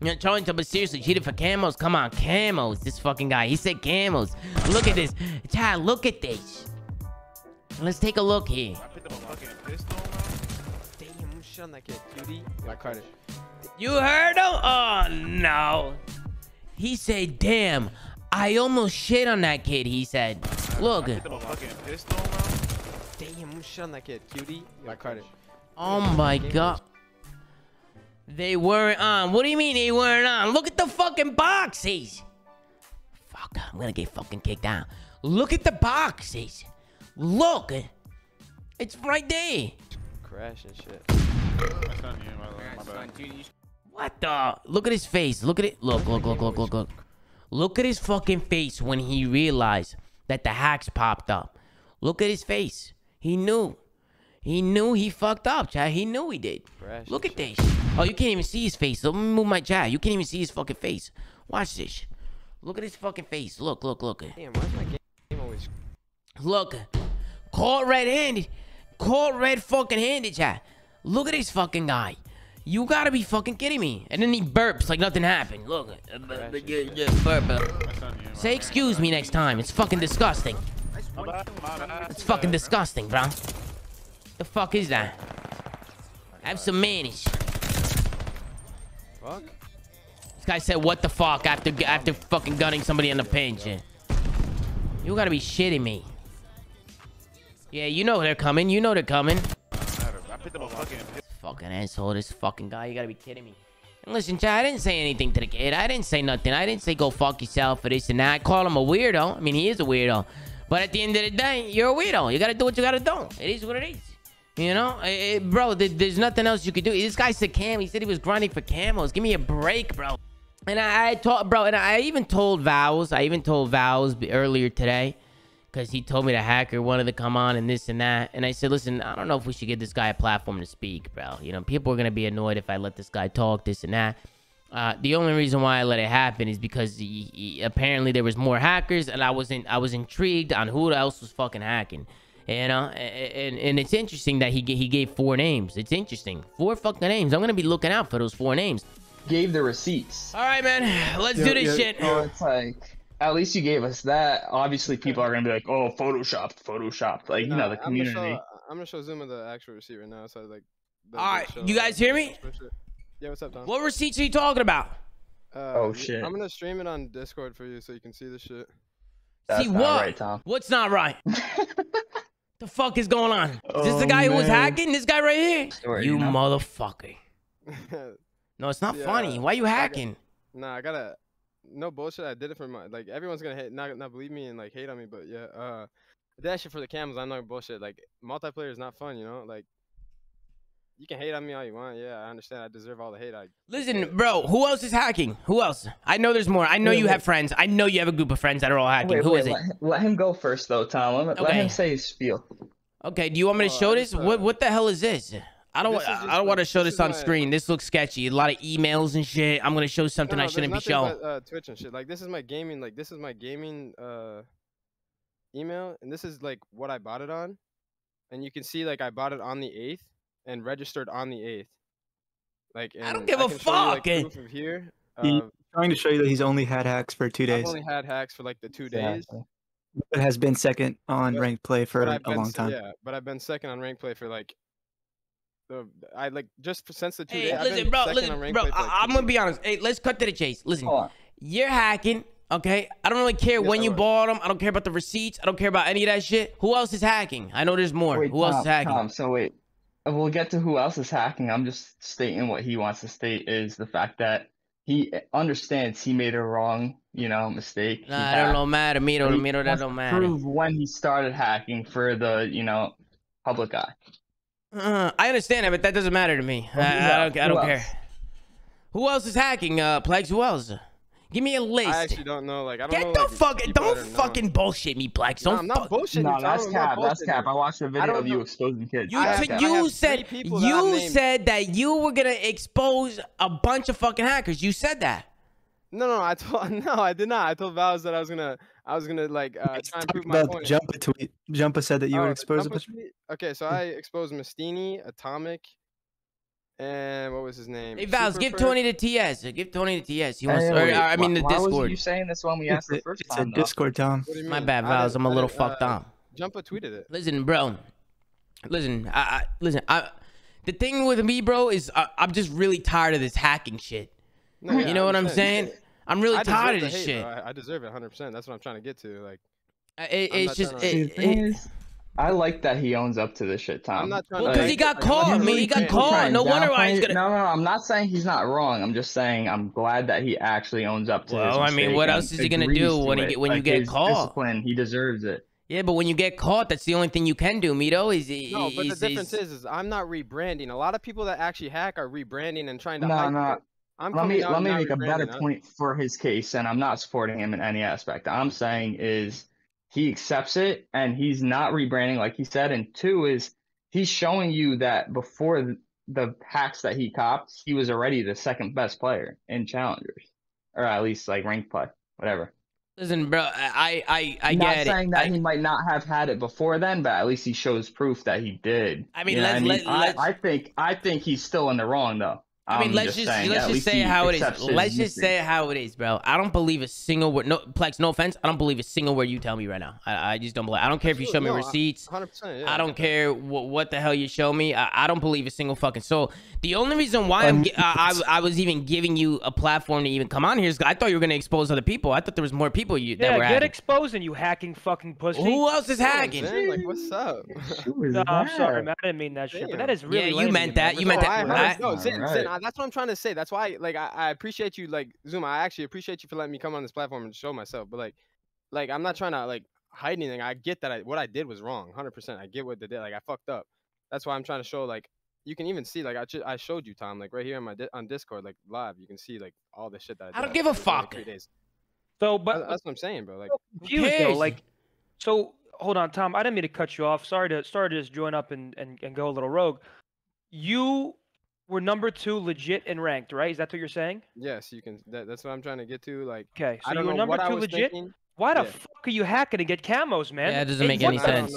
You're trying to, but seriously, cheated for camos. Come on, camos. This fucking guy. He said camos. Look at this. Chad, look at this. Let's take a look here. I picked up a fucking pistol. Damn, who's shooting that kid, cutie? I caught it. You heard him? Oh, no. He said, damn, I almost shit on that kid, he said. Look. I picked up a fucking pistol, man. Damn, who's shooting that kid, cutie? I caught it. Oh, my God. They weren't on. What do you mean they weren't on? Look at the fucking boxes. Fuck, I'm gonna get fucking kicked out. Look at the boxes. Look. It's right there. Crash and shit. That's not you, my bad. What the? Look at his face. Look at it. Look. Look at his fucking face when he realized that the hacks popped up. Look at his face. He knew. He knew he fucked up, chat. He knew he did. Crash look at this. Oh, you can't even see his face. Let me move my chat. You can't even see his fucking face. Watch this. Look at his fucking face. Look. Damn, why's my game always... Look. Caught red-handed. Caught red fucking handed, chat. Look at this fucking guy. You gotta be fucking kidding me. And then he burps like nothing happened. Look. Say excuse me next time. It's fucking disgusting. It's fucking disgusting, bro. The fuck is that? Have some manners. Fuck. This guy said, "What the fuck?" After fucking gunning somebody in the pinch. Yeah. You gotta be shitting me. Yeah, you know they're coming. You know they're coming. Fucking asshole! This fucking guy. You gotta be kidding me. And listen, Chad, I didn't say anything to the kid. I didn't say nothing. I didn't say go fuck yourself or this and that. I call him a weirdo. I mean, he is a weirdo. But at the end of the day, you're a weirdo. You gotta do what you gotta do. It is what it is. You know, bro, there's nothing else you could do. This guy said cam. He said he was grinding for camos. Give me a break, bro. And I even told Vows earlier today, because he told me the hacker wanted to come on and this and that. And I said, listen, I don't know if we should give this guy a platform to speak, bro. You know, people are going to be annoyed if I let this guy talk this and that. The only reason why I let it happen is because he, apparently there was more hackers, and I was intrigued on who else was fucking hacking. You know, and it's interesting that he gave four names. It's interesting. Four fucking names. I'm going to be looking out for those four names. Gave the receipts. All right, man. Let's do this shit. Oh, it's like, at least you gave us that. Obviously, people are going to be like, oh, Photoshopped. Like, you know, the community. I'm going to show Zoomaa the actual receipt right now. So, like, all right. You guys hear me? Yeah, what's up, Tom? What receipts are you talking about? Oh, shit. I'm going to stream it on Discord for you so you can see the shit. That's see what? Right, Tom. What's not right? The fuck is going on? Is this the guy who was hacking? This guy right here? Sorry, you motherfucker. No, it's not funny. Why you hacking? I gotta... No bullshit, I did it for my... Like, everyone's gonna hate, not believe me and, like, hate on me, but, yeah. I did that shit for the cams. I'm not bullshit. Like, multiplayer is not fun, you know? Like, you can hate on me all you want. Yeah, I understand. I deserve all the hate. Listen, bro, who else is hacking? Who else? I know there's more. I know you have friends. I know you have a group of friends that are all hacking. Who is it? Let him go first, though, Tom. Let him say his spiel. Okay, do you want me to show this? What the hell is this? I don't want to show this on screen. This looks sketchy. A lot of emails and shit. I'm going to show something I shouldn't be showing. But, Twitch and shit. Like, this is my gaming, email. And this is, like, what I bought it on. And you can see, like, I bought it on the 8th. And registered on the 8th. Like, and I don't give a fuck. You, like, from here, he's trying to show you that he's only had hacks for 2 days. I've only had hacks for like the 2 days. It has been second on ranked play for a long time. Yeah, but I've been second on ranked play for like. Since the 2 days. Hey, listen, bro. Listen, bro. I'm gonna be honest. Hey, let's cut to the chase. Listen, you're hacking. Okay, I don't really care when you bought them. I don't care about the receipts. I don't care about any of that shit. Who else is hacking? I know there's more. Wait, Who else is hacking? Wait. We'll get to who else is hacking. I'm just stating what he wants to state is the fact that he understands he made a wrong, you know, mistake. Nah, that don't matter, Mito, that don't matter. Prove when he started hacking for the, you know, public eye. I understand it, but that doesn't matter to me. I don't care. Who else is hacking, Plex? Who else? Give me a list. I actually don't know. Like, I don't know. Don't fucking bullshit me, Plex. No, I'm not bullshitting. No, that's cap. That's cap. I watched a video of you exposing kids. You said that you were gonna expose a bunch of fucking hackers. You said that. No, I did not. I told Vows that I was gonna like try and prove my point. Jumpa tweet. Jumpa said that you would expose a bunch. Okay, so I exposed Mistini, Atomic, And what was his name? Hey, Vows, Super give Perp. Tony to TS. Give Tony to TS. He wants to, wait, I mean, the why Discord. Why was you saying this when we asked the first time? It's a Discord, Tom. My bad, Vows. I'm a little fucked up. Jumpa tweeted it. Listen, bro. Listen, the thing with me, bro, is I'm just really tired of this hacking shit. No, yeah, you know what I'm saying? I'm really tired of this hate, shit. I deserve it 100%. That's what I'm trying to get to. Like, it's just... I like that he owns up to this shit, Tom. Well, because he got caught, man. He got caught. No wonder why he's gonna... No, no, I'm not saying he's not wrong. I'm just saying I'm glad that he actually owns up to this. Well, I mean, what else is he gonna do when you get caught? Discipline, he deserves it. Yeah, but when you get caught, that's the only thing you can do, Mito. No, but the difference is I'm not rebranding. A lot of people that actually hack are rebranding and trying to... No, no. Let me make a better point for his case, and I'm not supporting him in any aspect. I'm saying is... He accepts it, and he's not rebranding, like he said. And two is he's showing you that before the hacks that he copped, he was already the second best player in Challengers, or at least like ranked play, whatever. Listen, bro, I get it. Not saying that he might not have had it before then, but at least he shows proof that he did. I mean, I think he's still in the wrong though. I mean, let's just say how it is. Let's just say how it is, bro. I don't believe a single word. No, Plex, no offense. I don't believe a single word you tell me right now. I just don't believe. I don't care if you show me receipts. 100%, yeah, I don't care what the hell you show me. I don't believe a single fucking soul. The only reason why I was even giving you a platform to even come on here is I thought you were gonna expose other people. I thought there was more people that were hacking. Yeah, get exposing, you hacking fucking pussy. Who else is hacking? Man, like, what's up? No, I'm sorry, man. I didn't mean that shit. But that is really yeah, you meant that. You meant that. No, that's what I'm trying to say. That's why, like, I appreciate you, like, Zoomaa. I actually appreciate you for letting me come on this platform and show myself. But, like, I'm not trying to, like, hide anything. I get that what I did was wrong, 100%. I get what they did. Like, I fucked up. That's why I'm trying to show, like, you can even see, like, I showed you, Tom, like, right here on my on Discord, like, live. You can see, like, all the shit that I did. I don't give a fuck. So, but that's what I'm saying, bro. Like, so hold on, Tom. I didn't mean to cut you off. Sorry to just join up and go a little rogue. You. We're number 2 legit and ranked, right? Is that what you're saying? Yes, you can. That's what I'm trying to get to. Like, okay, so you're number 2 legit. Thinking. Why the fuck are you hacking to get camos, man? Yeah, it doesn't make any sense.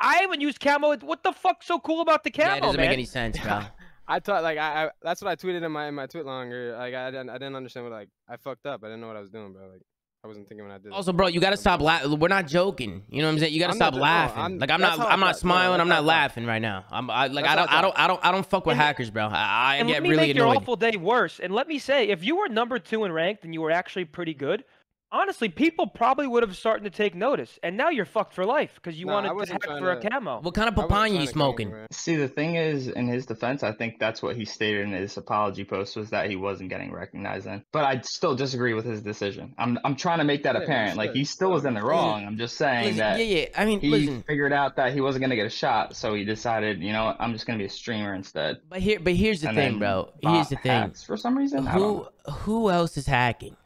I haven't used camo. What the fuck's so cool about the camo, man? Yeah, it doesn't make any sense, bro. I thought, like, that's what I tweeted in my tweet longer. Like, I didn't understand what, like, I fucked up. I didn't know what I was doing, bro. Like, I wasn't thinking when I did. Also, bro, you gotta stop laughing. We're not joking. You know what I'm saying? You gotta stop laughing. Like I'm not smiling. I'm not laughing right now. I don't fuck with hackers, bro. I get really annoyed. Let me make your awful day worse. And let me say, if you were number 2 in ranked and you were actually pretty good, honestly, people probably would have started to take notice. And now you're fucked for life because you wanted to hack for a camo. What kind of papaya you smoking? See, the thing is, in his defense, I think that's what he stated in his apology post was that he wasn't getting recognized then. But I still disagree with his decision. I'm trying to make that apparent. Like, he still was in the wrong. I'm just saying that I mean, he figured out that he wasn't going to get a shot. So he decided, you know, I'm just going to be a streamer instead. But here's the thing, bro. Here's the thing. For some reason, who else is hacking?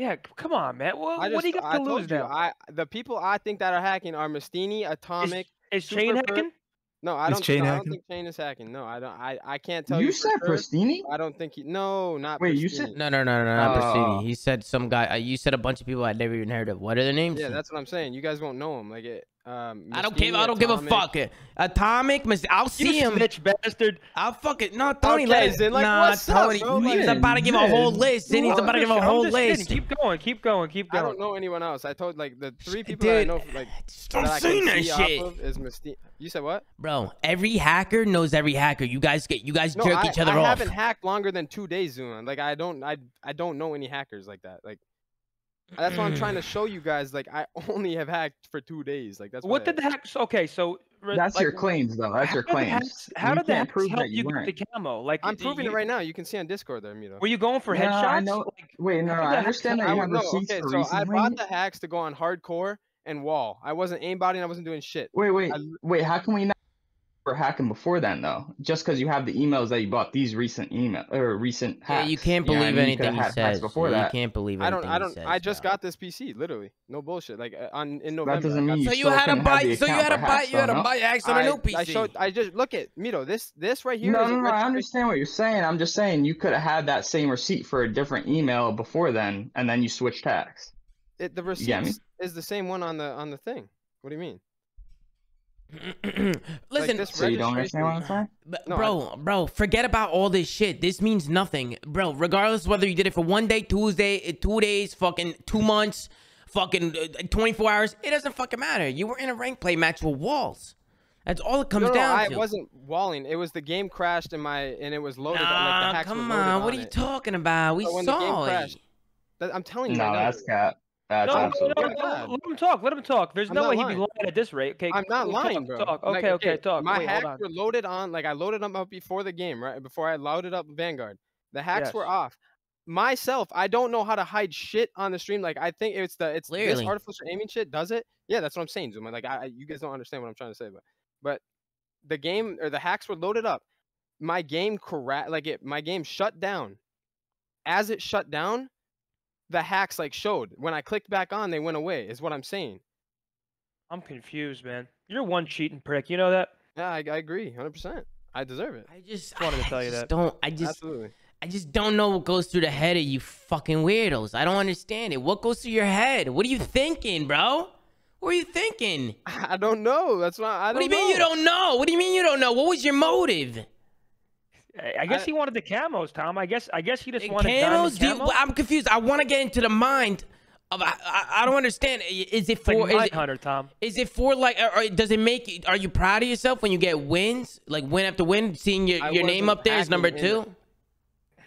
Yeah, come on, man. Well, what do you got to lose now? The people I think that are hacking are Mistini, Atomic. Is Chain hacking? No, I don't think Chain is hacking. No, I don't. I can't tell you. You said Pristini? I don't think he. No, not. Wait, you said no, not Pristini. He said some guy. You said a bunch of people I'd never even heard of. What are their names? Yeah, that's what I'm saying. You guys won't know him. Like it. I don't give a fuck. Atomic, I'll see him. Bitch bastard. I'll fuck it. No, Tony. Okay, Tony. He's about to give a whole list. Then he's about to give a whole list. Keep going. I don't know anyone else. I told like the 3 people that I know. Like, I've seen that shit. Is Mistini. You said what? Bro, every hacker knows every hacker. You guys jerk each other off. I haven't hacked longer than 2 days, Zoomaa. Like I don't know any hackers like that. Like. That's what I'm trying to show you guys. Like, I only have hacked for 2 days. Like, that's what did the hacks? Okay, so that's like, your claims, though. That's your claims. How did that prove that you get the camo? Like, I'm proving it right now. You can see on Discord there, Mito. Were you going for headshots? I know. Like, wait, no, I understand that you have receipts for recently. So I bought the hacks to go on hardcore and wall. I wasn't aimbotting. I wasn't doing shit. Wait. How can we not were hacking before then though? Just because you have the emails that you bought these recent email or recent hacks. Yeah, you can't believe anything he says. Before that, you can't believe anything. I don't. Says, I just got this PC, literally, no bullshit. Like in November. That doesn't mean you had to buy hacks on a new PC. I just look at Mito. This right here. No. I understand what you're saying. I'm just saying you could have had that same receipt for a different email before then, and then you switched hacks. The receipt is the same one on the thing. What do you mean? Listen, like so you don't understand what I'm saying? No, bro, forget about all this shit. This means nothing, bro. Regardless whether you did it for 1 day, Tuesday, 2 days, fucking 2 months, fucking 24 hours, it doesn't fucking matter. You were in a rank play match with walls. That's all it comes down to. I wasn't walling. It was the game crashed in my, and it was loaded. Like the hacks come on. What are you talking about? We saw it. Crashed, I'm telling you. No, that's cap. That's absolutely. Let him talk. Let him talk. There's no way he'd be lying at this rate. Okay, I'm not lying, bro. Talk. Okay, okay, talk. My hacks were loaded on. Like I loaded them up before the game, right? Before I loaded up Vanguard, the hacks were off. Myself, I don't know how to hide shit on the stream. Like I think it's the this artificial aiming shit does it. Yeah, that's what I'm saying, Zoomaa. Like you guys don't understand what I'm trying to say, but the game or the hacks were loaded up. My game my game shut down. As it shut down, the hacks like showed. When I clicked back on, they went away, is what I'm saying. I'm confused, man. You're one cheating prick. You know that? Yeah, I agree 100%. I deserve it. I just wanted to tell you that. Absolutely. I just don't know what goes through the head of you fucking weirdos. I don't understand it. What goes through your head? What are you thinking, bro? What are you thinking? I don't know. That's not. I don't know. What do you mean you don't know? What do you mean you don't know? What was your motive? I guess he wanted the camos, Tom. I guess he just wanted camos. I'm confused. I want to get into the mind of. I don't understand. Is it for Hunter, Tom? Is it for like? Or does it make? Are you proud of yourself when you get wins, like win after win, seeing your name up there is number 2?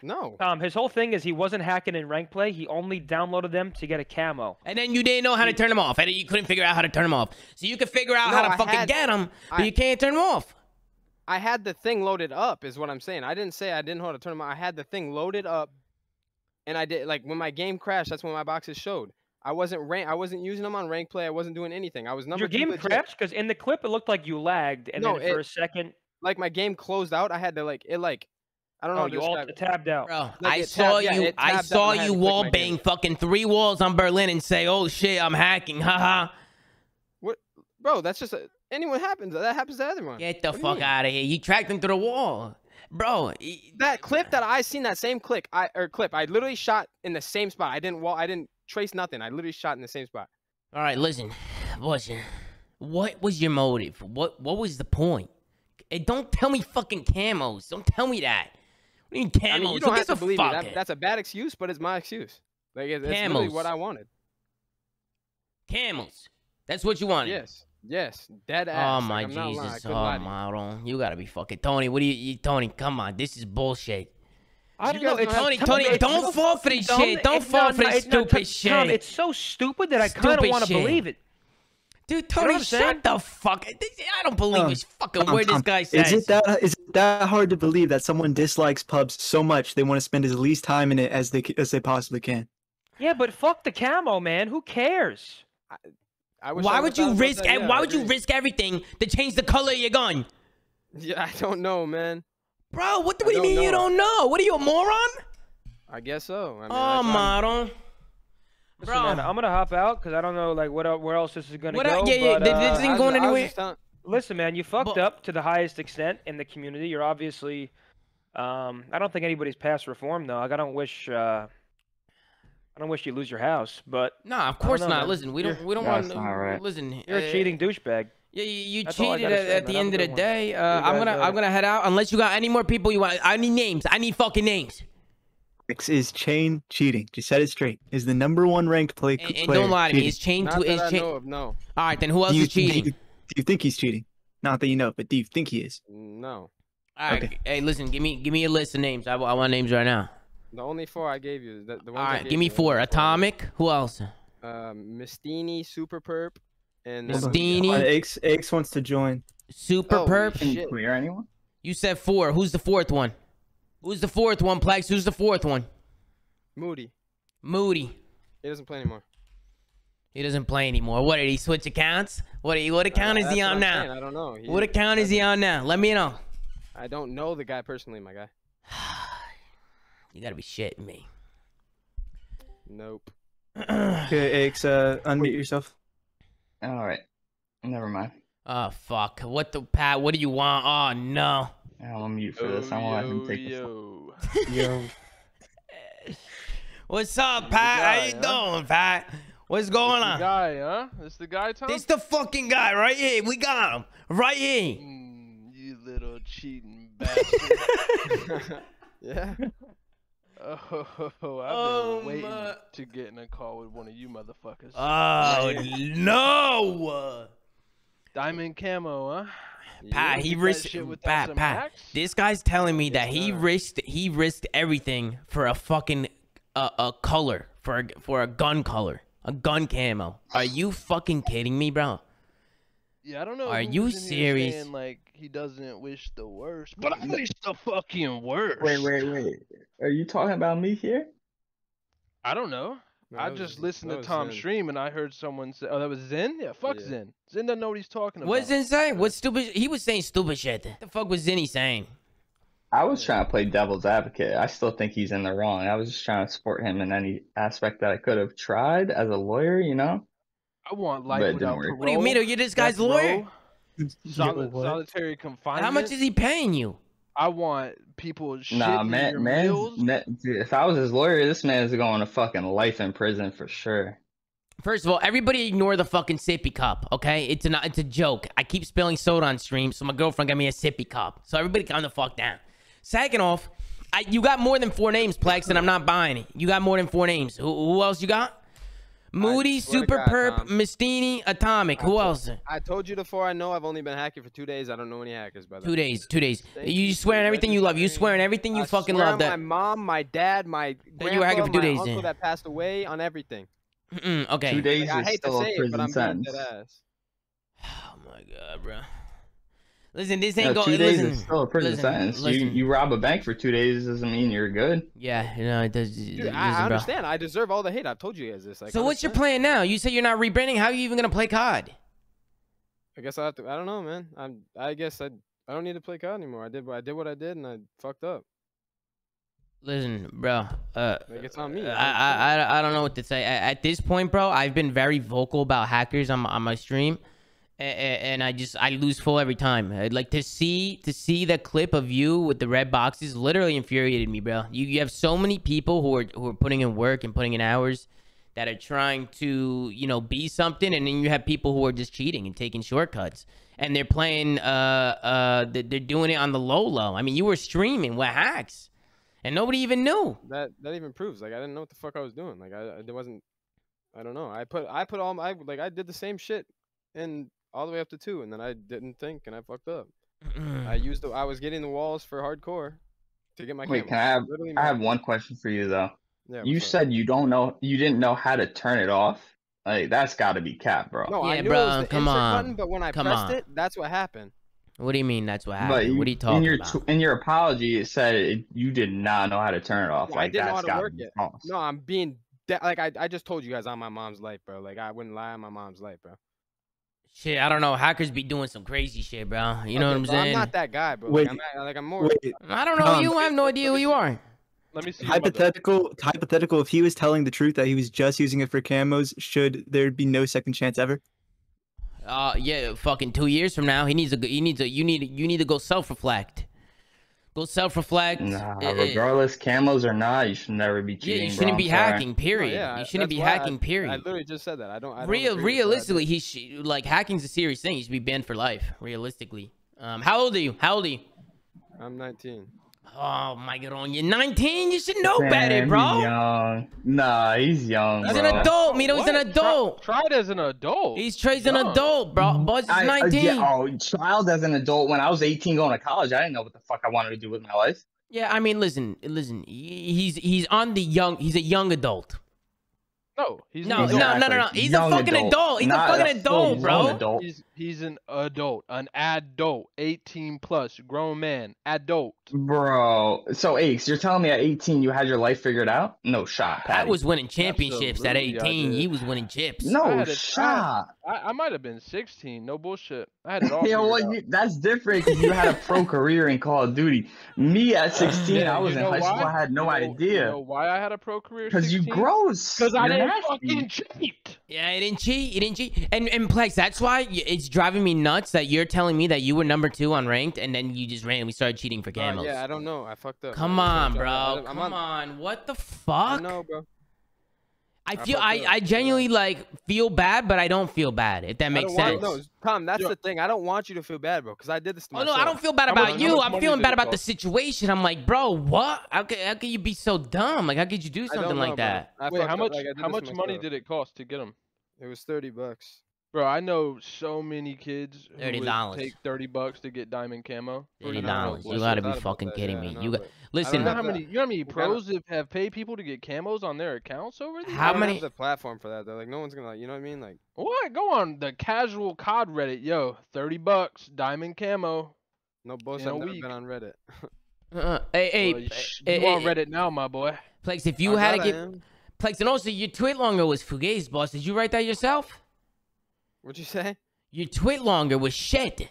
No. His whole thing is he wasn't hacking in rank play. He only downloaded them to get a camo. And then you didn't know how to turn them off. And you couldn't figure out how to turn them off. So you could figure out how to fucking get them, but you can't turn them off. I had the thing loaded up is what I'm saying. I didn't say I didn't know how to turn them off. I had the thing loaded up. And I did, like, when my game crashed, that's when my boxes showed. I wasn't using them on rank play. I wasn't doing anything. I was number 2. Your game crashed? Because in the clip, it looked like you lagged. And no, then for a second. Like, my game closed out. I had to, like, I don't know. You all tabbed out. Bro, I saw you. I saw you wall bang fucking 3 walls on Berlin and say, "Oh shit, I'm hacking." Haha. What, bro? That's just anyone happens. That happens to everyone. Get the fuck out of here. You tracked him through the wall, bro. That clip that I seen, that same clip, I literally shot in the same spot. I didn't wall. I didn't trace nothing. I literally shot in the same spot. All right, listen, what was your motive? What was the point? And don't tell me fucking camos. Don't tell me that. I mean, you don't have to believe me. That's a bad excuse, but it's my excuse. Like, it's really what I wanted. Camels. That's what you wanted. Yes. Yes. Dead ass. Oh, my Jesus. Oh, my. You got to be fucking. Tony, what do you. Tony, come on. This is bullshit. I don't know. Tony, don't fall for this shit. Don't fall for this stupid shit. It's so stupid that I kind of want to believe it. Dude, Tony, shut the fuck. I don't believe his fucking word this guy says. Is it that hard to believe that someone dislikes pubs so much they want to spend as least time in it as they possibly can? Yeah, but fuck the camo, man. Who cares? Why would you risk everything to change the color of your gun? Yeah, I don't know, man. Bro, what do you mean you don't know? What are you, a moron? I guess so. I mean, Listen, man, I'm gonna hop out because I don't know like where else this is gonna go. Yeah, but, this isn't going anywhere. Listen, man, you fucked up to the highest extent in the community. You're obviously, I don't think anybody's past reform though. Like, I don't wish you lose your house, but no, of course not. Man. Listen, we don't want to. Right. Listen, you're a cheating douchebag. Yeah, you cheated at the end of the day. I'm gonna head out unless you got any more people you want. I need names. I need fucking names. Is Chain cheating? Just set it straight. Is the #1 ranked player? Don't lie to me. Is Chain no. All right, then who else is cheating? Do you think he's cheating? Not that you know, but do you think he is? No. All right. Okay. Hey, listen. Give me a list of names. I want names right now. The only 4 I gave you. The ones. All right. Give me 4. Atomic. Who else? Mistini, Super Perp, and Mistini. X wants to join. Super Perp. Can we hear anyone? You said 4. Who's the 4th one? Who's the 4th one, Plex? Who's the 4th one? Moody. Moody. He doesn't play anymore. He doesn't play anymore. What, did he switch accounts? What account is he on now? I don't know. What account is he on now? Let me know. I don't know the guy personally, my guy. You gotta be shitting me. Nope. Okay, Aix, unmute yourself. All right. Never mind. Oh, fuck. What the, Pat? What do you want? Oh, no. I'm on mute for this. I won't let him take this. What's up, Pat? How you doing, Pat? What's going on? This the guy, huh? This the guy, Tom? This the fucking guy right here. We got him. Right here. You little cheating bastard. Yeah. I've been waiting to get in a call with one of you motherfuckers. Oh, no. Diamond camo, huh? Pat, he risked Pat. This guy's telling me that he risked everything for a fucking color, for a gun color, a gun camo. Are you fucking kidding me, bro? Yeah, I don't know. Are you serious? Saying, like, he doesn't wish the worst, but I wish the fucking worst. Wait, wait, wait. Are you talking about me here? I don't know. No, I just listened to Tom's stream and I heard someone say, oh, that was Zen? Yeah, fuck yeah. Zen. Zen doesn't know what he's talking about. What's Zen saying? What stupid? He was saying stupid shit. What the fuck was Zenny saying? I was trying to play devil's advocate. I still think he's in the wrong. I was just trying to support him in any aspect that I could have tried as a lawyer, you know? I want life without parole. What do you mean? Are you this guy's lawyer? Solitary confinement. How much is he paying you? I want people shit dude, if I was his lawyer, this man is going to fucking life in prison for sure. First of all, everybody ignore the fucking sippy cup, okay? It's a joke. I keep spilling soda on stream, so my girlfriend got me a sippy cup. So everybody calm the fuck down. Second off, you got more than 4 names, Plex, and I'm not buying it. You got more than 4 names. Who else you got? Moody, Super Perp, Mistini, Atomic. Who else? I told you before. I know I've only been hacking for 2 days. I don't know any hackers, brother. 2 days. 2 days. You swearing everything you love. You swearing everything you fucking love. That my mom, my dad, my grandpa, you were hacking for 2 days. My uncle that passed away on everything. Okay. 2 days is still a prison sentence. Oh my god, bro. Listen, this ain't going. 2 days is still a prison sentence. You rob a bank for 2 days doesn't mean you're good. Yeah, you know it does. Dude, I understand. I deserve all the hate. I've told you guys this. So what's your plan now? You say you're not rebranding. How are you even gonna play COD? I guess I have to. I don't know, man. I guess I don't need to play COD anymore. I did what I did, and I fucked up. Listen, bro. Like it's on me. I don't know what to say at this point, bro. I've been very vocal about hackers on my stream. And I lose full every time. I'd like to see that clip of you with the red boxes literally infuriated me, bro. You have so many people who are putting in work and putting in hours that are trying to, you know, be something, and then you have people who are just cheating and taking shortcuts, and they're playing they're doing it on the low. I mean, you were streaming with hacks, and nobody even knew. That even proves like I didn't know what the fuck I was doing. Like I don't know. I put all my I did the same shit and. All the way up to 2, and then I didn't think, and I fucked up. I was getting the walls for hardcore to get my. Wait, can I have one question for you though. Yeah. You said you don't know, you didn't know how to turn it off. Like that's got to be cap, bro. No, yeah, I knew it was the insert button, but when I pressed it, that's what happened. What do you mean? That's what happened. What are you talking about? In your apology, it said you did not know how to turn it off. Yeah, like I didn't know how to work it. No, I'm being like I just told you guys on my mom's life, bro. Like I wouldn't lie on my mom's life, bro. Shit, I don't know. Hackers be doing some crazy shit, bro. You know what I'm saying? I'm not that guy, bro. Wait, I'm more. Wait, I don't know you. I have no idea who you are. Let me see. Hypothetical. If he was telling the truth that he was just using it for camos, should there be no second chance ever? Yeah. Fucking 2 years from now, you need to go self-reflect. Go self-reflect. Nah, regardless, camos or not, you should never be cheating. Yeah, you shouldn't be hacking, period. Oh, yeah, you shouldn't be hacking, period. I literally just said that. Realistically, like hacking's a serious thing. You should be banned for life. Realistically. How old are you? I'm 19. Oh my god, you're 19. You should know better, bro. Young. Nah, he's young. He's an adult, Mito. He's an adult. Tried as an adult. He's tried as an adult, bro. Buzz is 19. Child as an adult. When I was 18, going to college, I didn't know what the fuck I wanted to do with my life. Yeah, I mean, listen. He's on the young. He's a young adult. No, he's no. He's a fucking adult. He's a fucking adult, bro. He's an adult, 18 plus, grown man, adult. Bro, so Ace, you're telling me at 18 you had your life figured out? No shot, Pat. I was winning championships at 18. He was winning chips. No shot. I might have been 16. No bullshit. I had it all. That's different because you had a pro career in Call of Duty. Me at 16, I was in high school. I had no idea. You know why I had a pro career? Because you gross. Because I didn't fucking cheat. Yeah, I didn't cheat. You didn't cheat. And Plex, that's why it's driving me nuts that you're telling me that you were #2 on ranked and then you just randomly started cheating for camos. Yeah, I don't know. I fucked up. Come on, bro. Come on. What the fuck? No, bro. I genuinely like feel bad, but I don't feel bad, if that makes sense. No, Tom, that's the thing. I don't want you to feel bad, bro, because I did this to myself. Oh, no, I don't feel bad about you. I'm feeling bad about the situation. I'm like, bro, what? How can you be so dumb? Like, how could you do something like that? Wait, how much money did it cost to get him? It was 30 bucks. Bro, I know so many kids who would take 30 bucks to get diamond camo. $30. You gotta be fucking kidding me. You got, listen. You know how many pros have paid people to get camos on their accounts over there? How many? There's a platform for that though. Like, no one's gonna, like, you know what I mean? Like, what? Go on the casual COD Reddit. Yo, 30 bucks diamond camo. No bullshit. I've never been on Reddit. Hey, you on Reddit now, my boy? Plex, if you had to get Plex, and also your tweet longer was fugazi, boss. Did you write that yourself? What'd you say? Your tweet longer was shit.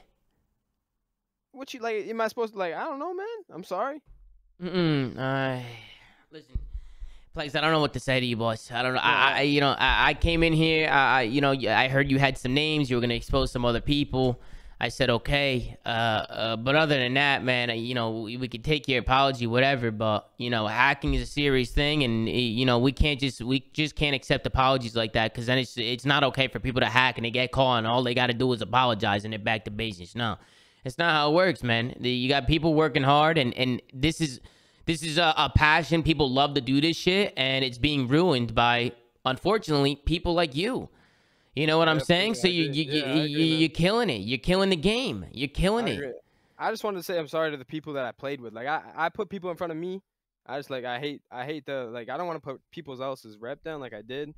What you like? Am I supposed to like? I don't know, man. I'm sorry. Listen, Plex. I don't know what to say to you, boss. I don't know. I came in here. I heard you had some names. You were gonna expose some other people. I said okay. But other than that, man, you know, we could take your apology, whatever. But you know, hacking is a serious thing, and you know, we just can't accept apologies like that, because then it's not okay for people to hack and they get caught, and all they got to do is apologize and they're back to business. No, it's not how it works, man. You got people working hard, and this is a passion. People love to do this shit, and it's being ruined by, unfortunately, people like you. You know what I'm saying? So you're killing it. You're killing the game. You're killing it. I just wanted to say I'm sorry to the people that I played with. Like I put people in front of me. I just like I hate the, like, I don't want to put people's else's rep down like I did.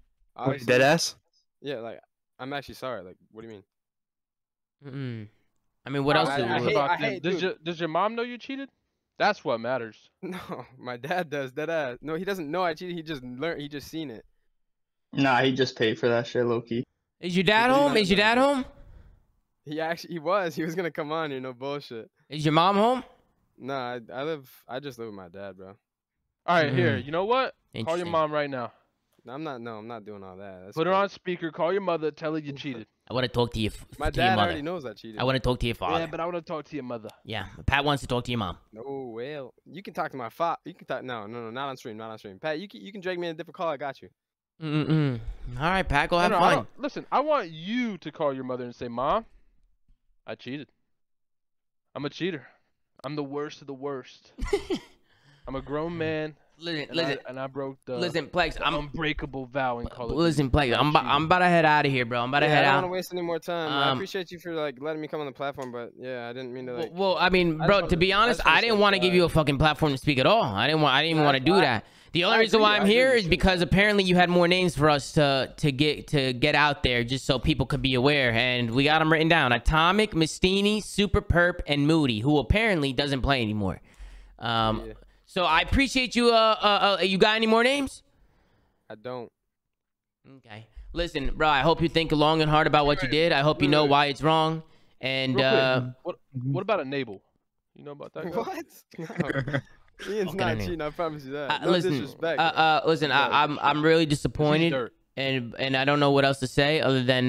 Wait, dead ass? Yeah, like I'm actually sorry. Like, what do you mean? I mean, what else? Does your mom know you cheated? That's what matters. No, my dad does. Dead ass. No, he doesn't know I cheated. He just learned. He just seen it. Nah, he just paid for that shit, low key. Is your dad home? Is your dad home? He actually, he was gonna come on here, no bullshit. Is your mom home? Nah, I just live with my dad, bro. All right, here, you know what? Call your mom right now. No, I'm not doing all that. That's Put her on speaker, call your mother, tell her you cheated. I wanna talk to you. My dad already knows I cheated. I wanna talk to your father. Yeah, but I wanna talk to your mother. Yeah, Pat wants to talk to your mom. No, well, you can talk to my father. You can talk, no, not on stream, not on stream. Pat, you can drag me in a different call, I got you. All right, Pat, go have fun. Listen, I want you to call your mother and say, Mom, I cheated. I'm a cheater. I'm the worst of the worst. I'm a grown man. Listen, and I broke the Plex. I'm unbreakable vow and call it. Listen, Plex, I'm about to head out of here, bro. I'm about to head out. I don't want to waste any more time. I appreciate you for like letting me come on the platform, but yeah, I didn't mean to. Like, well, I mean, bro, to be honest, I didn't want to give you a fucking platform to speak at all. I didn't even want to do that. The only reason why I'm here is because apparently you had more names for us to get out there, just so people could be aware, and we got them written down: Atomic, Mistini, Super Perp, and Moody, who apparently doesn't play anymore. So I appreciate you. You got any more names? I don't. Okay. Listen, bro, I hope you think long and hard about what you did. I hope you know why it's wrong. And what about Enable? You know about that guy? What? No. Ian's not cheating, I promise you that. No disrespect. Listen, I'm really disappointed, and I don't know what else to say other than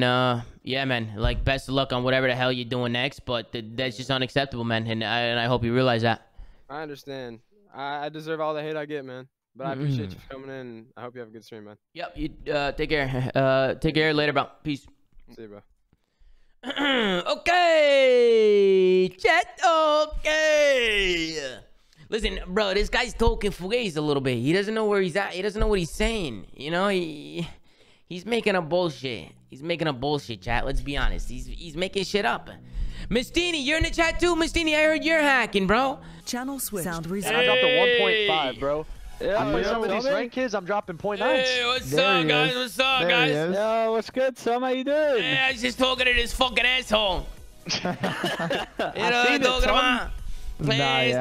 yeah, man. Like, best of luck on whatever the hell you're doing next, but that's just unacceptable, man. And I hope you realize that. I understand. I deserve all the hate I get, man. But I appreciate you coming in. I hope you have a good stream, man. Yep. You take care. Take care. Later, bro. Peace. See you, bro. Okay. Chat. Okay. Listen, bro, this guy's talking fugazi a little bit. He doesn't know where he's at. He doesn't know what he's saying. You know, he's making up bullshit. He's making up bullshit, chat. Let's be honest. He's making shit up. Mistini, you're in the chat too. Mistini, I heard you're hacking, bro. Channel switch. Sound reason. I dropped a 1.5, bro. Yeah, I play some of these rank kids. I'm dropping 0.9. Hey, what's up, guys? What's up, guys? Yo, what's good, Sam? How you doing? Hey, I was just talking to this fucking asshole. You know what I'm talking about? Please,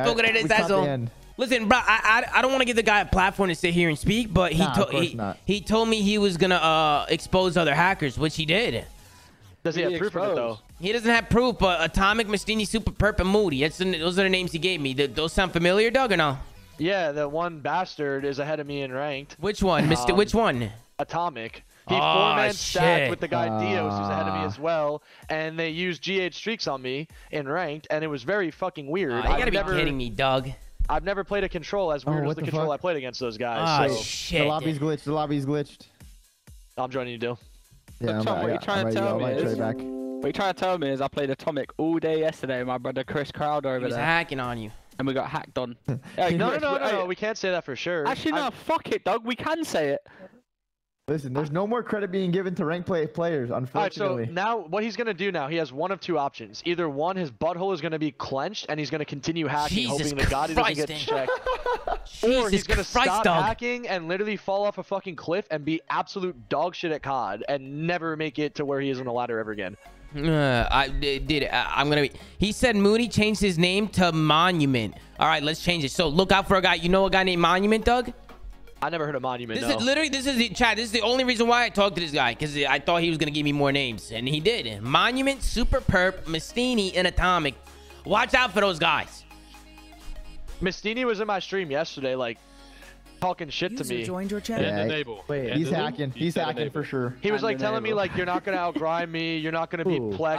Listen, bro, I don't want to give the guy a platform to sit here and speak, but he told me he was gonna expose other hackers, which he did. Does he have proof of it though? He doesn't have proof, but Atomic, Mistini, Super Perp, and Moody. Those are the names he gave me. Those sound familiar, Doug, or no? Yeah, the one bastard is ahead of me in ranked. Which one? Which one? Atomic. He four-man stacked with the guy Dios, who's ahead of me as well, and they used GH streaks on me in ranked, and it was very fucking weird. You gotta be kidding me, Doug. I've never played a control as weird as the control I played against those guys. Oh, shit. The lobby's glitched. I'm joining you, Dill. Yeah, so, Tom, what you're trying to tell me is... What you're trying to tell me is I played Atomic all day yesterday with my brother Chris Crowder over there. He was hacking on you. And we got hacked on. Hey, no, we can't say that for sure. Actually, no, fuck it, Doug. We can say it. Listen, there's no more credit being given to rank play players, unfortunately. Alright, so now, what he's going to do now, he has one of two options. Either one, his butthole is going to be clenched, and he's going to continue hacking, hoping to God he doesn't get checked. Or he's going to stop hacking and literally fall off a fucking cliff and be absolute dog shit at COD and never make it to where he is on a ladder ever again. I'm gonna be. He said Moody changed his name to Monument. All right, let's change it. So look out for a guy. You know a guy named Monument, Doug? I never heard of Monument. This is the only reason why I talked to this guy, because I thought he was gonna give me more names, and he did. Monument, Super Perp, Mistini, and Atomic. Watch out for those guys. Mistini was in my stream yesterday, like, talking shit to me. Joined your channel. Yeah, Enable. Wait, he's hacking. He's hacking for sure. He was like telling me, like, you're not gonna outgrind me. You're not gonna be Plex.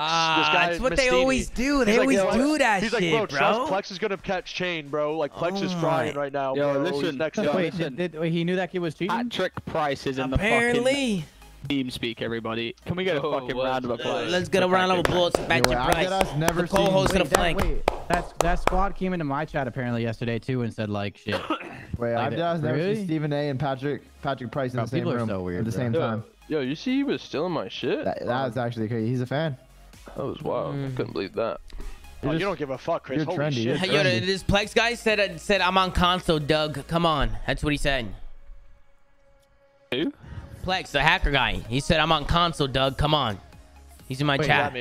That's what they always do. They always do that shit, bro. He's like, bro, Plex is gonna catch Chain, bro. Like, Plex is frying right now. Yo, listen. Wait, he knew that kid was cheating? Patrick Price is in the fucking team speak, everybody. Can we get a fucking round of applause? Let's get a round of applause for Patrick Price, the co-host of the flank. That squad came into my chat apparently yesterday too and said like shit. Wait, like I've never seen Stephen A and Patrick Price in the same room at the same time. Yo, you see, he was stealing my shit. That was actually crazy. He's a fan. That was wild. I couldn't believe that. Oh, you don't give a fuck, Chris. Holy shit. Hey, yo, this Plex guy said I'm on console, Doug. Come on, that's what he said. Who? Plex, the hacker guy. He said I'm on console, Doug. Come on. He's in my chat.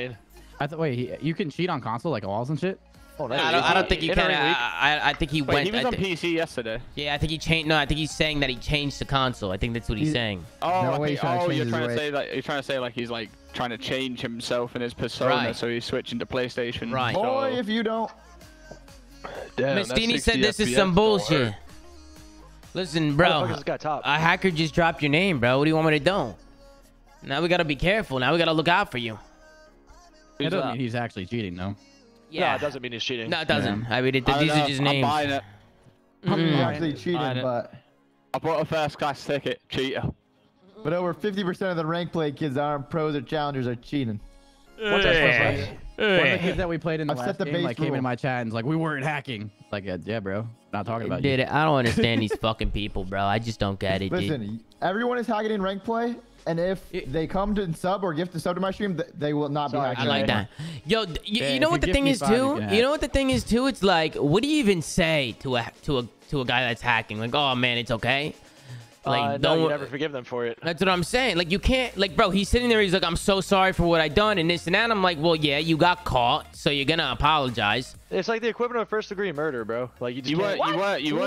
Wait, you can cheat on console like walls and shit. Oh, I don't think he can. I think he went. He was on PC yesterday. Yeah, I think he changed. No, I think he's saying that he changed the console. I think that's what he's saying. Oh, no, you're trying to say that you're trying to say like he's like trying to change himself and his persona, so he's switching to PlayStation. Right. Boy, if you don't. Damn, Mistini said this is some bullshit. Listen, bro. A hacker just dropped your name, bro. What do you want me to do? Now we gotta be careful. Now we gotta look out for you. That doesn't mean he's actually cheating, though. Yeah, no, it doesn't mean he's cheating. No, it doesn't. Yeah. I mean, these are just names. I'm buying it. I'm actually cheating, but... I bought a first-class ticket. Cheater. But over 50% of the rank play kids that aren't pros or challengers are cheating. What's that supposed to be? One of the kids that we played in the last game like, came in my chat and was like, we weren't hacking. It's like, yeah, bro. Not talking about you. I don't understand these fucking people, bro. I just don't get it, Listen, everyone is hacking in rank play. And if they come to sub or gift a sub to my stream, they will not be hacking. I like that. Yo, you know what the thing is too? You know what the thing is too? It's like, what do you even say to a guy that's hacking? Like, oh man, it's okay. Like, don't you ever forgive them for it. That's what I'm saying. Like, you can't. Like, bro, he's sitting there. He's like, I'm so sorry for what I done and this and that. I'm like, well, yeah, you got caught, so you're gonna apologize. It's like the equivalent of first-degree murder, bro. Like, you weren't. Okay, you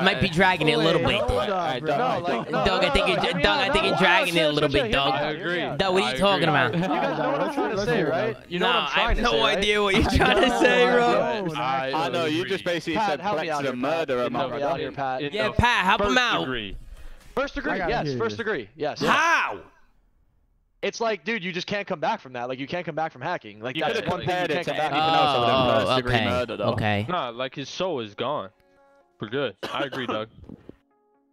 might be dragging it a little bit. Doug, I think you're dragging it a little bit, Doug. I agree. Doug, what are you talking about? You guys know what I'm trying to say, right? You know what I'm trying to say. I have no idea what you're trying to say, bro. I know. You just basically said Plex is a murderer, my brother. Yeah, Pat, help him out. First-degree. Yes. First-degree. Yes. How? It's like, dude, you just can't come back from that. Like, you can't come back from hacking. Like, you could have compared it to anything else. Okay. No, like, his soul is gone. We're good. I agree, Doug.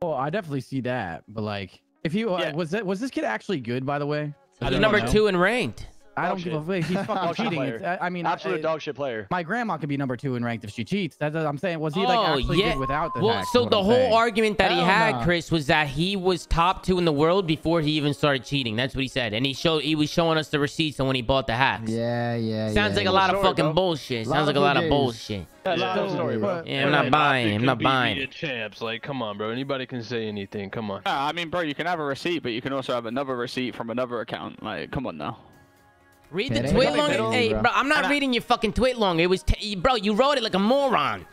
Well, I definitely see that. But, like, if you... Was this kid actually good, by the way? He's number 2 in ranked. I don't give a fuck. He's fucking cheating. I mean, absolute dog shit player. My grandma could be number 2 in ranked if she cheats. That's what I'm saying. Was he like actually good without the hack? So the whole argument that he had, Chris, was that he was top 2 in the world before he even started cheating. That's what he said, and he was showing us the receipts on when he bought the hacks. Yeah. Sounds like a lot of fucking bullshit. Sounds like a lot of bullshit. Yeah, I'm not buying. I'm not buying. Champs, like, come on, bro. Anybody can say anything. Come on. I mean, bro, you can have a receipt, but you can also have another receipt from another account. Like, come on now. Read the tweet long. Hey, bro, I'm not reading your fucking tweet long. It was, bro, you wrote it like a moron.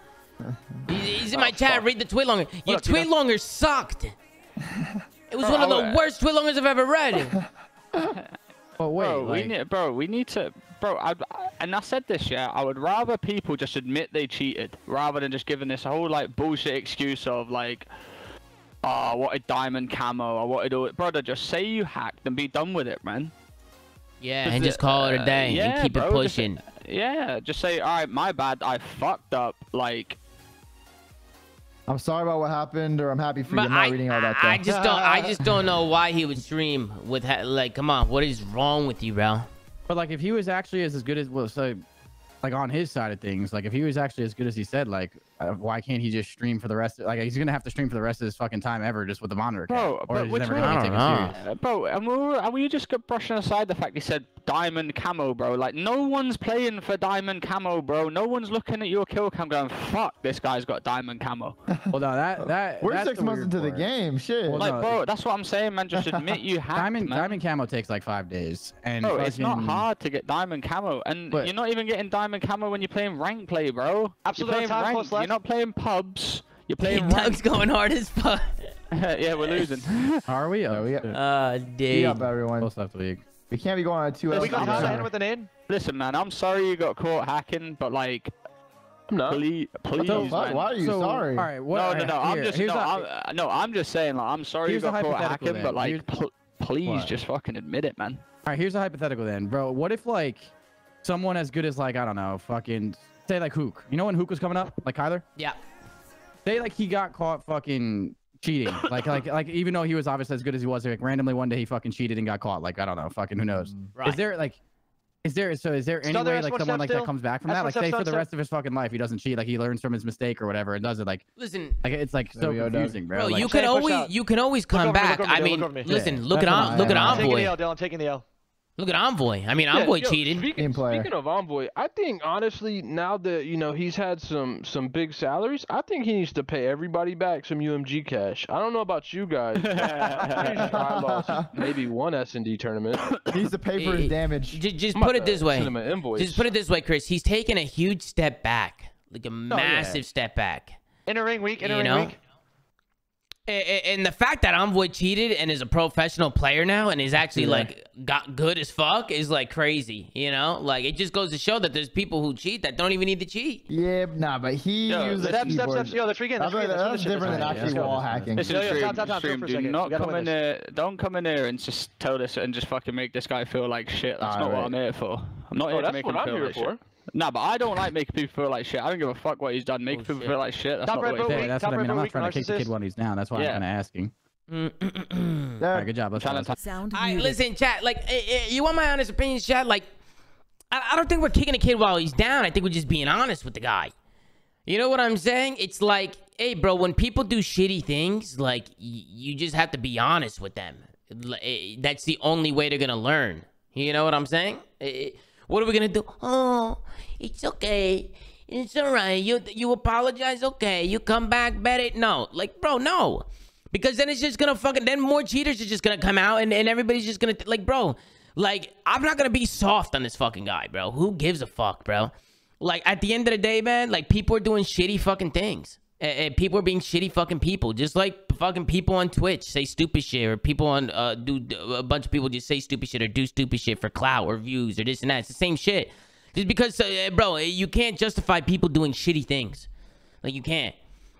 He's in my chat. Fuck. Read the tweet longer. Your tweet longer sucked. It was one of the worst tweet longers I've ever read. But wait, bro, like... and I said this, yeah, I would rather people just admit they cheated rather than just giving this whole like bullshit excuse of like, oh, I wanted diamond camo, I wanted all it. Brother, just say you hacked and be done with it, man. Yeah, and just call it a day and keep it pushing. Just say, all right, my bad, I fucked up. Like, I'm sorry about what happened, or I'm happy for you. I'm not reading all that. I just don't. I just don't know why he would stream with like. Come on, what is wrong with you, bro? But like, if he was actually as good as well, so like on his side of things, like if he was actually as good as he said, like why can't he just stream for the rest? Of, like he's gonna have to stream for the rest of his fucking time ever just with the monitor. Bro, but which never gonna take it serious. Bro, and we were just brushing aside the fact he said diamond camo, bro. Like no one's playing for diamond camo, bro. No one's looking at your kill cam going, fuck, this guy's got diamond camo. Well, no, that we're 6 months into the game, shit. Well, like, no, bro, that's what I'm saying, man. Just admit you have diamond camo takes like 5 days, and bro, it's not hard to get diamond camo, and you're not even getting diamond camo when you're playing rank play, bro. Absolutely, you're not playing pubs. You're playing. Doug's going hard as fuck. Yeah, we're losing. Are we? Are we? Dude. Up, everyone. Close left league. We can't be going on 2-0. We got hard to end with an in. Listen, man, I'm sorry you got caught hacking, but like, no. Please, man. Why are you sorry? All right, what, I'm just saying, like, I'm sorry you got caught hacking, then. But like, please just fucking admit it, man. All right, here's a hypothetical then, bro. What if like, someone as good as like, I don't know, fucking say like Hook. You know when Hook was coming up, like Kyler? Yeah. Say like he got caught fucking cheating, like even though he was obviously as good as he was, like randomly one day he fucking cheated and got caught. Like I don't know, fucking who knows? Right. Is there any way like someone like that comes back from that? Like say for the rest of his fucking life he doesn't cheat, like he learns from his mistake or whatever and does it. Like listen, like it's like so confusing, bro. Like, you can always come back. I mean, listen, look at Envoy. I'm taking the L. Look at Envoy. I mean, Envoy cheated. Speaking of Envoy, I think honestly now that you know he's had some big salaries, I think he needs to pay everybody back some UMG cash. I don't know about you guys. I lost maybe one S&D tournament. He needs to pay for his damage. Just put it this way. Just put it this way, Chris. He's taken a huge step back, like a massive step back. In a ring week. And the fact that Envoy cheated and is a professional player now and is actually like got good as fuck is like crazy, you know? Like it just goes to show that there's people who cheat that don't even need to cheat. Yeah, nah, but he used the keyboard. Yo, that's different than actually wall hacking. Don't come in here and just tell us and just fucking make this guy feel like shit. That's not what I'm here for. I'm not here to make him feel like shit. Nah, but I don't like making people feel like shit. I don't give a fuck what he's done. Making people feel like shit. That's not what I mean. I'm not trying to kick the kid while he's down. That's why I'm kind of asking. All right, good job. Let's sound. All right, listen, chat. Like, you want my honest opinion, chat? Like, I don't think we're kicking a kid while he's down. I think we're just being honest with the guy. You know what I'm saying? It's like, hey, bro, when people do shitty things, like, you just have to be honest with them. That's the only way they're gonna learn. You know what I'm saying? What are we gonna do? Oh, it's okay. It's all right. You apologize, okay? You come back, better. No, like, bro, no, because then it's just gonna fucking. Then more cheaters are just gonna come out, and everybody's just gonna like, bro, like I'm not gonna be soft on this fucking guy, bro. Who gives a fuck, bro? Like at the end of the day, man, like people are doing shitty fucking things, and people are being shitty fucking people, just like fucking people on Twitch say stupid shit, or people on a bunch of people just say stupid shit or do stupid shit for clout or views or this and that. It's the same shit. Just because, bro, you can't justify people doing shitty things. Like you can't.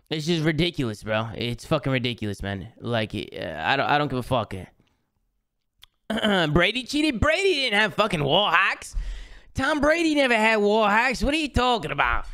It's just ridiculous, bro. It's fucking ridiculous, man. Like I don't give a fuck. Brady cheated. Brady didn't have fucking wall hacks. Tom Brady never had wall hacks. What are you talking about?